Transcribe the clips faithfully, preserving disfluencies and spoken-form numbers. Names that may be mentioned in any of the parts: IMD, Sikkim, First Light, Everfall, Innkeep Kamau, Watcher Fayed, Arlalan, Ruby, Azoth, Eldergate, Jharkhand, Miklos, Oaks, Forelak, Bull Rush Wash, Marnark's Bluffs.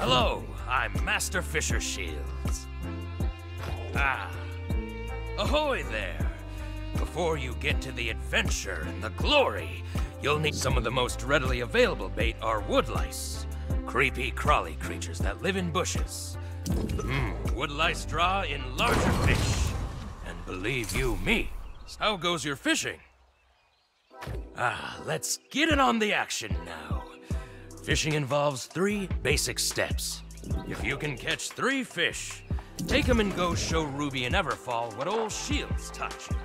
Hello, I'm Master Fisher Shields. Ah, ahoy there. Before you get to the adventure and the glory, you'll need some of the most readily available bait are woodlice. Creepy, crawly creatures that live in bushes. Mm, woodlice draw in larger fish. And believe you me, how goes your fishing? Ah, let's get it on the action now. Fishing involves three basic steps. If you can catch three fish, take them and go show Ruby and Everfall what old Shields taught you.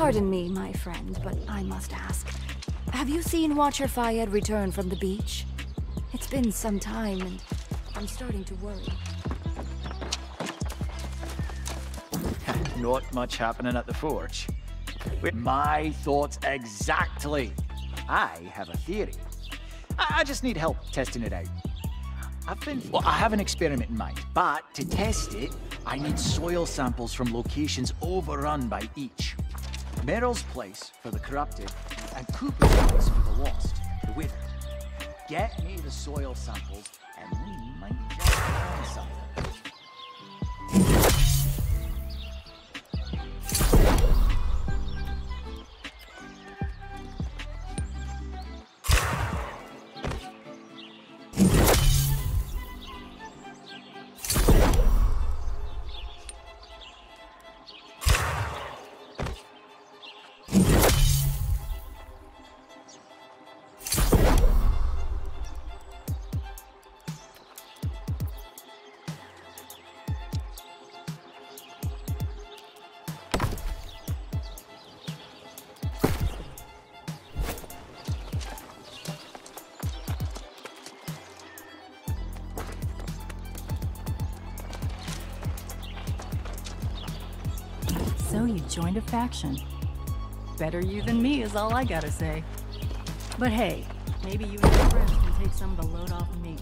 Pardon me, my friend, but I must ask. Have you seen Watcher Fayed return from the beach? It's been some time, and I'm starting to worry. Not much happening at the forge. With my thoughts exactly. I have a theory. I, I just need help testing it out. I've been, well, I have an experiment in mind, but to test it, I need soil samples from locations overrun by each. Meryl's place for the corrupted, and Cooper's place for the lost, the withered. Get me the soil samples, and we might just find something. So you joined a faction. Better you than me is all I gotta say. But hey, maybe you and your friends can take some of the load off me.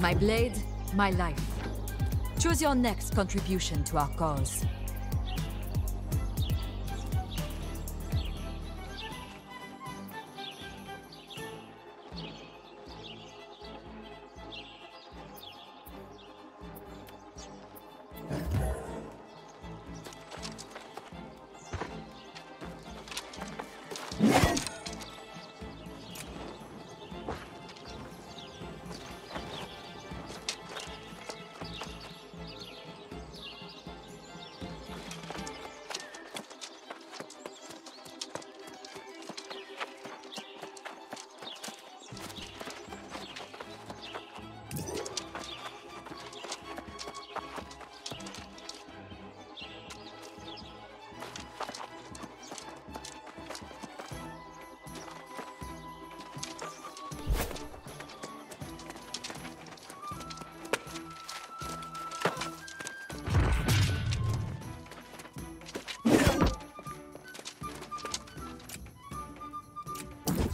My blade, my life. Choose your next contribution to our cause.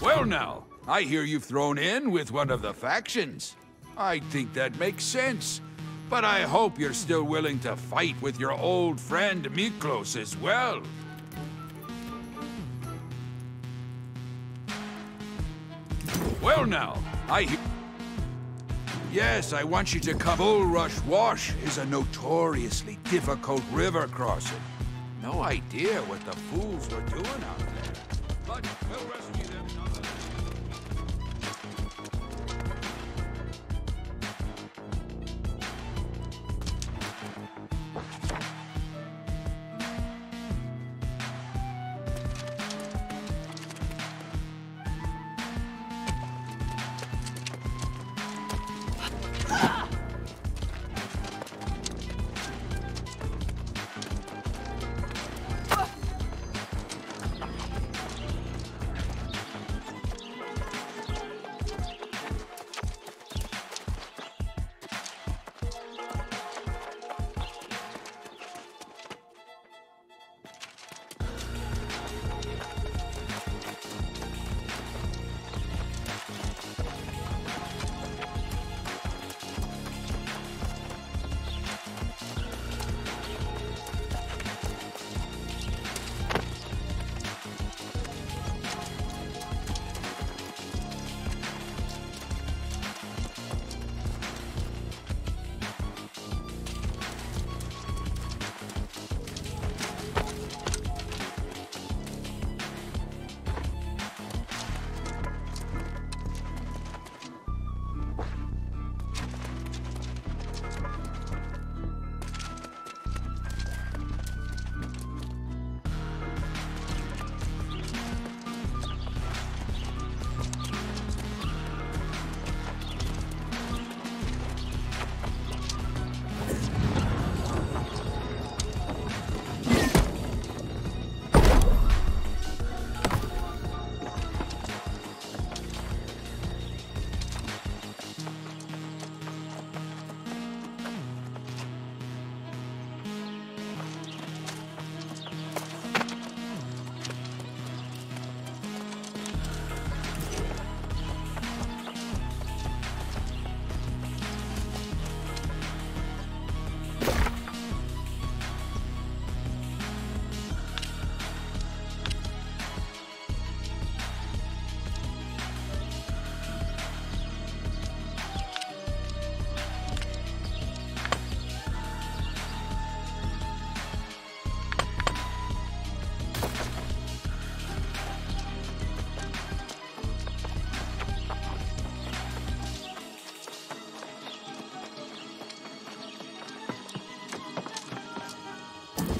Well now, I hear you've thrown in with one of the factions. I think that makes sense. But I hope you're still willing to fight with your old friend Miklos as well. Well now, I hear... Yes, I want you to come. Bull Rush Wash is a notoriously difficult river crossing. No idea what the fools are doing out there. But we'll rescue them nonetheless.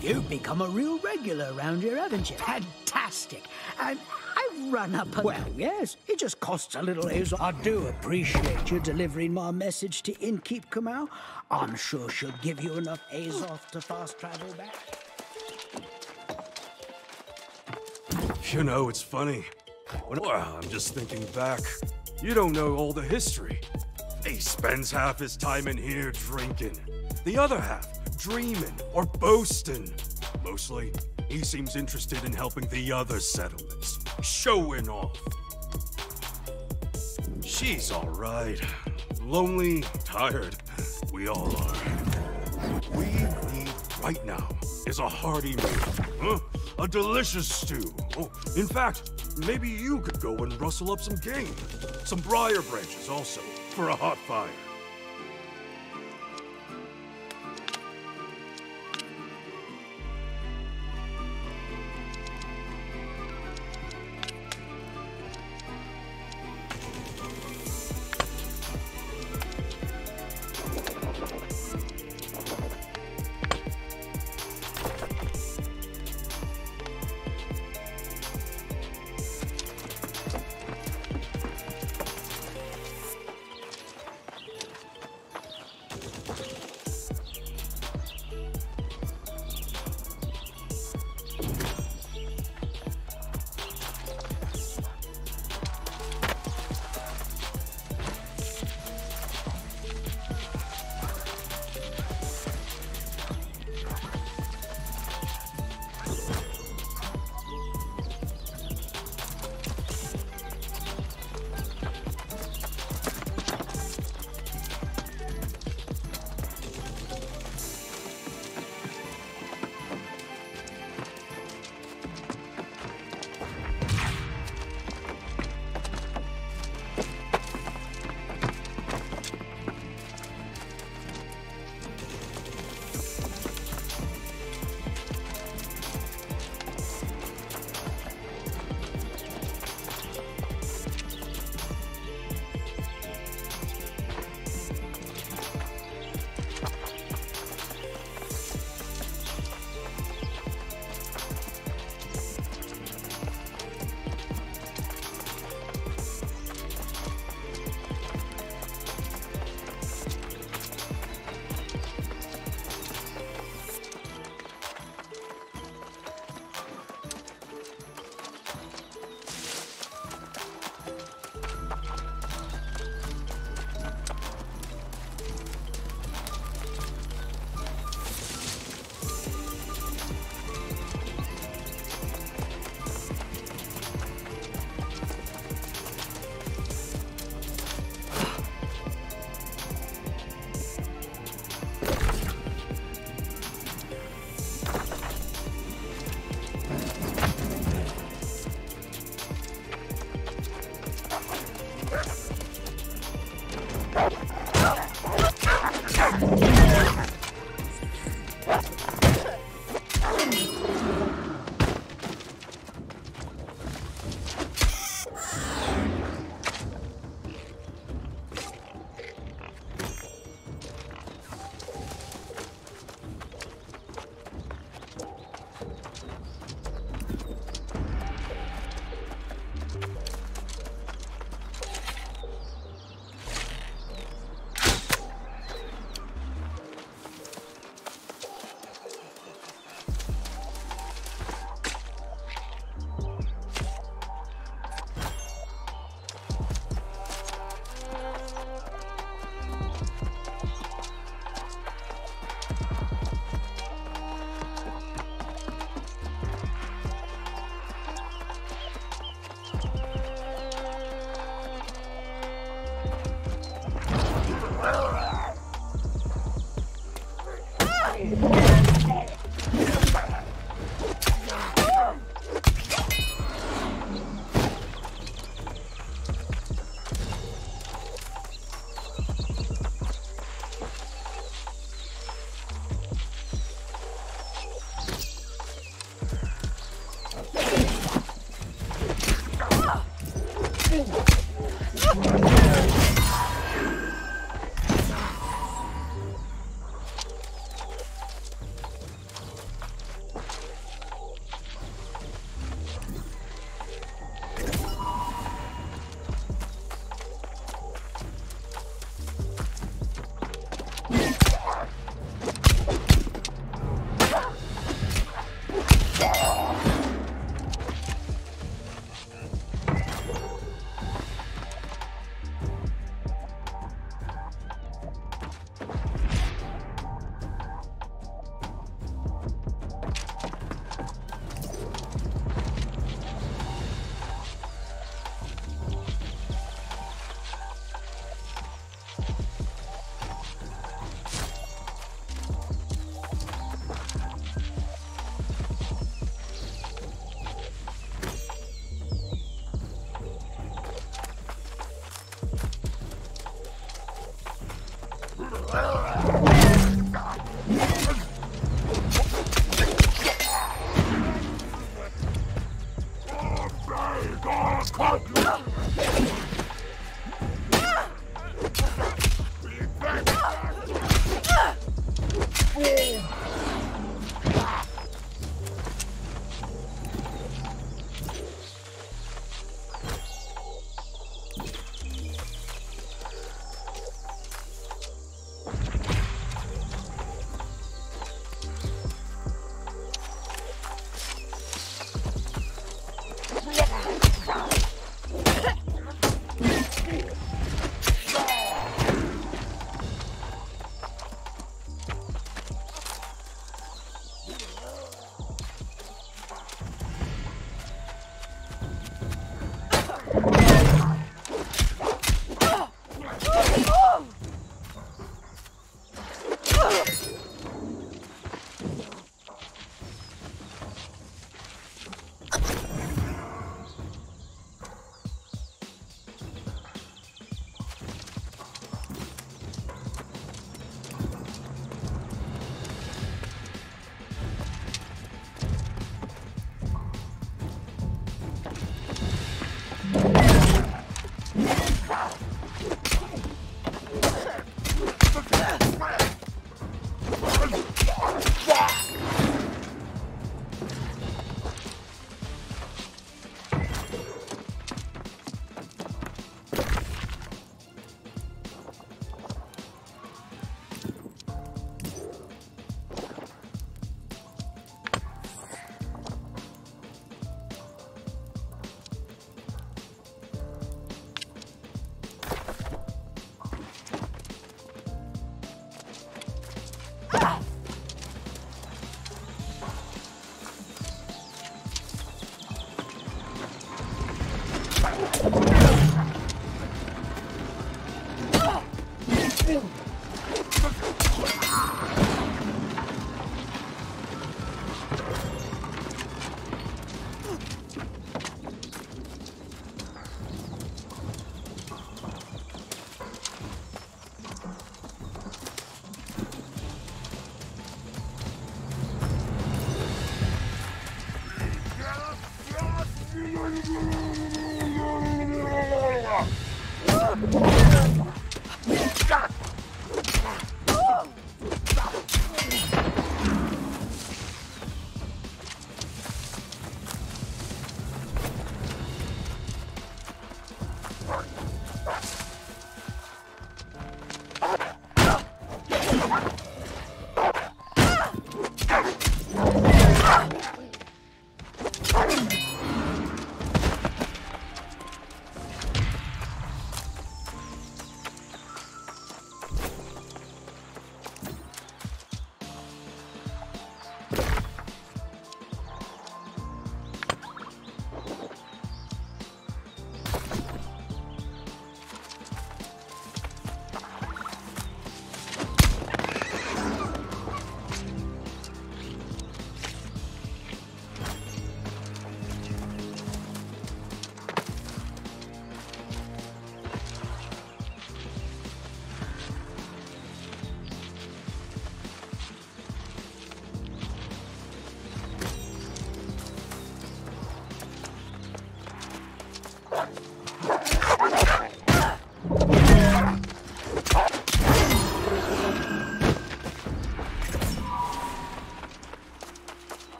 You've become a real regular around here, haven't you? Fantastic. And I've run up a... Well, yes, it just costs a little hazel. I do appreciate you delivering my message to Innkeep Kamau. I'm sure she'll give you enough Azoth to fast travel back. You know, it's funny. When, well, I'm just thinking back. You don't know all the history. He spends half his time in here drinking, the other half dreaming or boasting. Mostly, he seems interested in helping the other settlements, showing off. She's all right. Lonely, tired. We all are. What we need right now is a hearty meal, huh? A delicious stew. Oh, in fact, maybe you could go and rustle up some game. Some briar branches also, for a hot fire.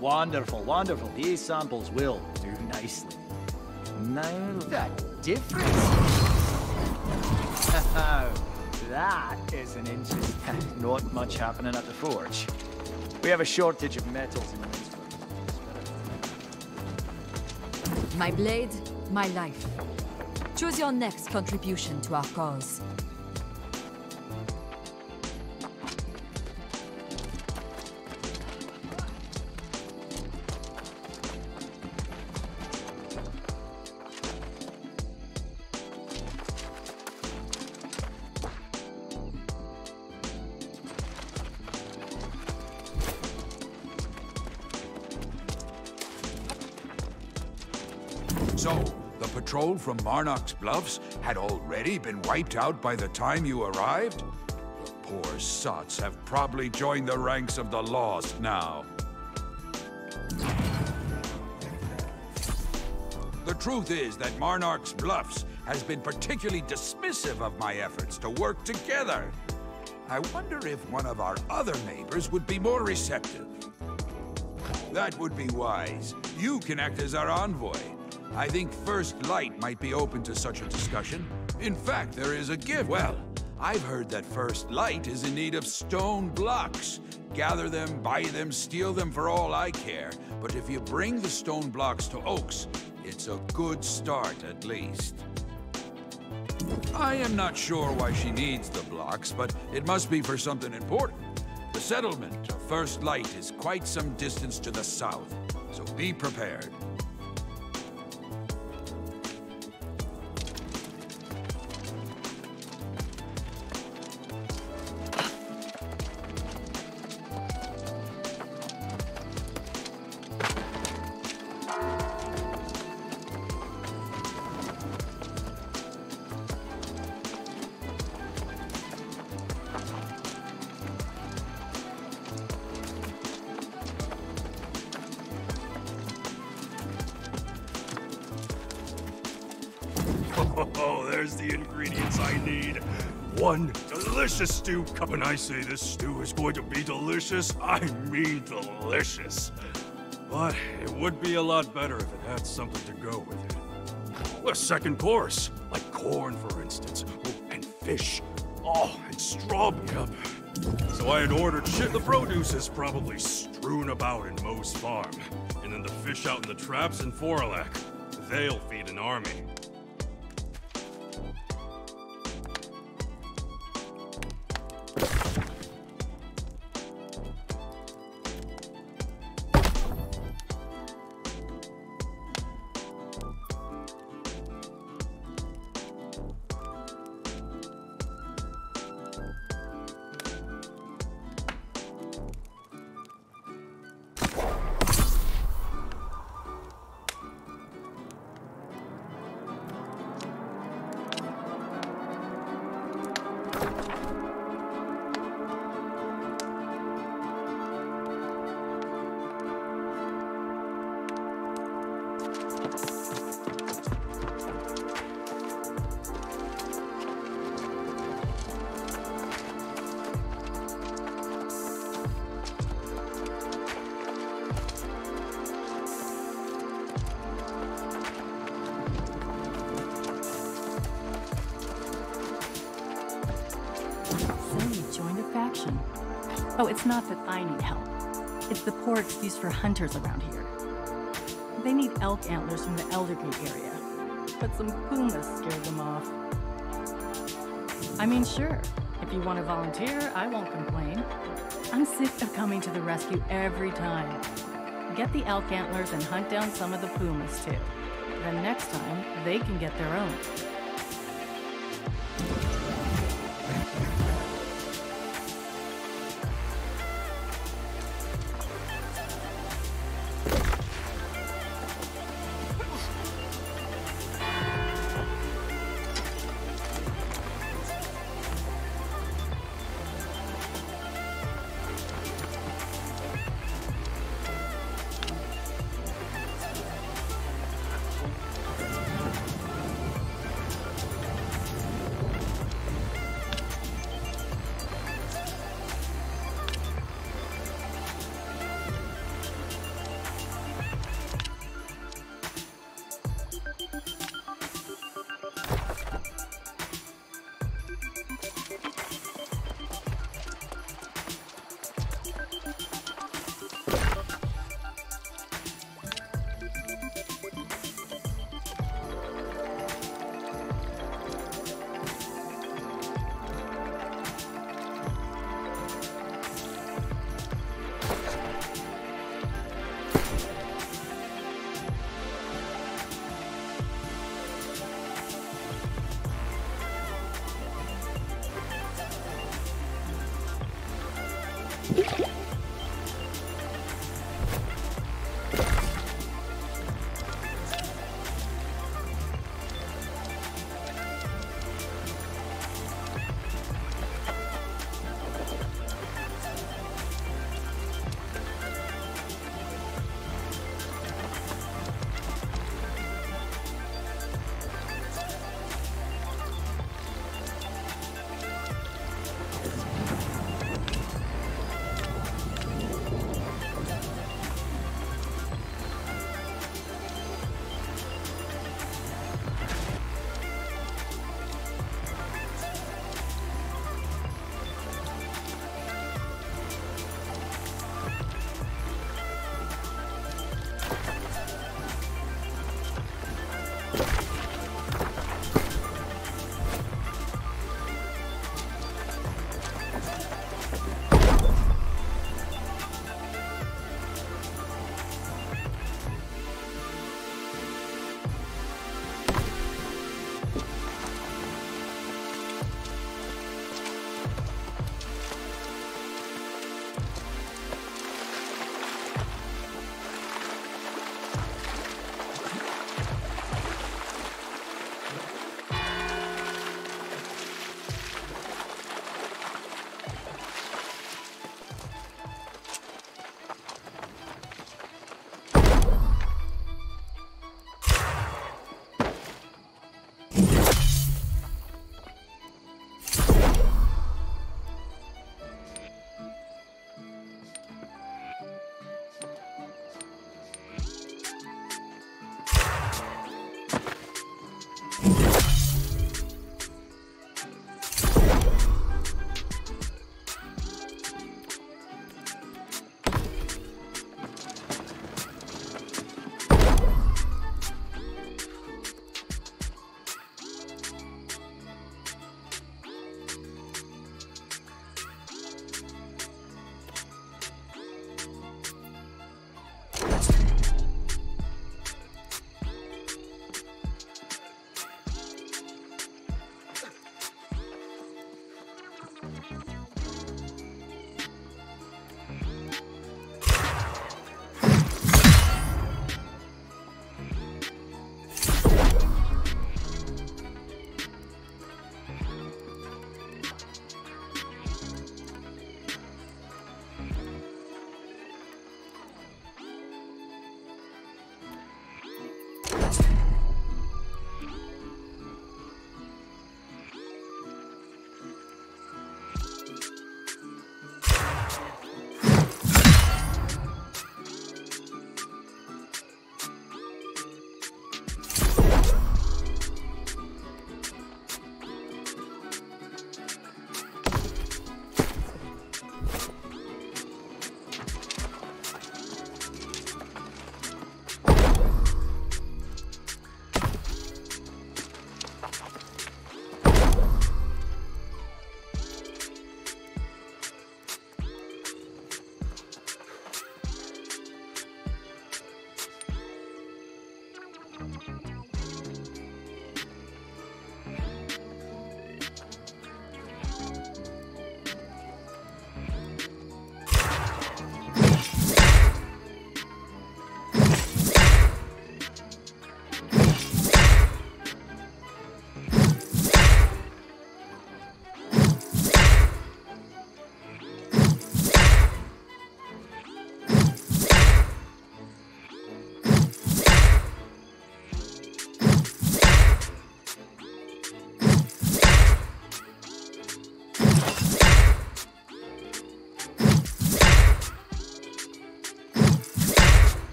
Wonderful, wonderful. These samples will do nicely. Now the difference. That is an interesting. Not much happening at the forge. We have a shortage of metals in Winsford. My blade, my life. Choose your next contribution to our cause. From Marnark's Bluffs had already been wiped out by the time you arrived? The poor sots have probably joined the ranks of the lost now. The truth is that Marnark's Bluffs has been particularly dismissive of my efforts to work together. I wonder if one of our other neighbors would be more receptive. That would be wise. You can act as our envoy. I think First Light might be open to such a discussion. In fact, there is a gift. Well, I've heard that First Light is in need of stone blocks. Gather them, buy them, steal them for all I care. But if you bring the stone blocks to Oaks, it's a good start at least. I am not sure why she needs the blocks, but it must be for something important. The settlement of First Light is quite some distance to the south, so be prepared. Delicious stew. When I say this stew is going to be delicious, I mean delicious. But it would be a lot better if it had something to go with it. A second course, like corn for instance, and fish. Oh, and strawberry. Yep. So I had ordered shit. The produce is probably strewn about in Moe's farm. And then the fish out in the traps in Forelak. They'll feed an army. satisfaction. Oh, it's not that I need help. It's the poor excuse for hunters around here. They need elk antlers from the Eldergate area, but some pumas scared them off. I mean, sure, if you want to volunteer, I won't complain. I'm sick of coming to the rescue every time. Get the elk antlers and hunt down some of the pumas, too. Then next time, they can get their own.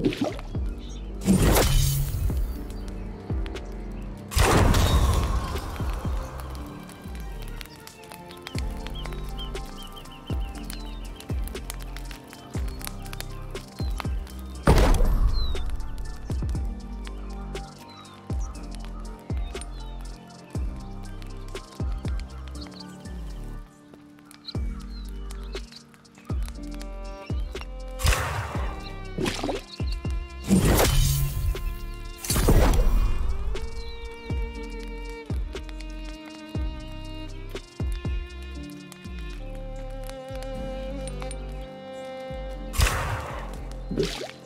Thank you.